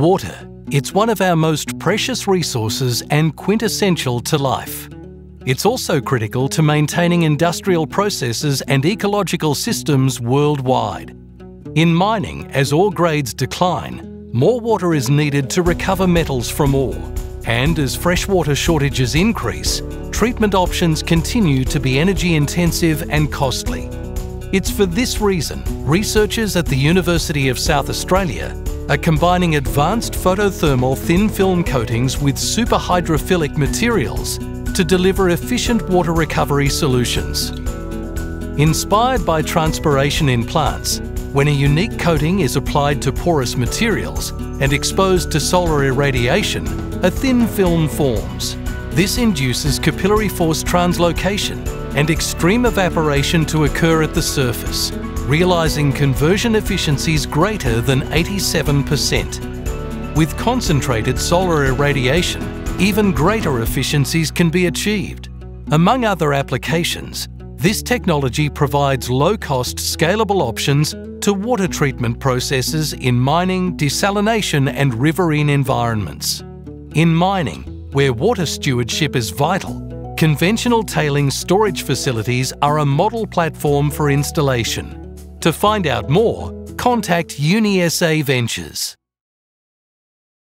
water. It's one of our most precious resources and quintessential to life. It's also critical to maintaining industrial processes and ecological systems worldwide. In mining, as ore grades decline, more water is needed to recover metals from ore. And as freshwater shortages increase, treatment options continue to be energy-intensive and costly. It's for this reason researchers at the University of South Australia are combining advanced photothermal thin-film coatings with superhydrophilic materials to deliver efficient water recovery solutions. Inspired by transpiration in plants, when a unique coating is applied to porous materials and exposed to solar irradiation, a thin film forms. This induces capillary force translocation and extreme evaporation to occur at the surface, realising conversion efficiencies greater than 87%. With concentrated solar irradiation, even greater efficiencies can be achieved. Among other applications, this technology provides low-cost, scalable options to water treatment processes in mining, desalination and riverine environments. In mining, where water stewardship is vital, conventional tailings storage facilities are a model platform for installation. To find out more, contact UniSA Ventures.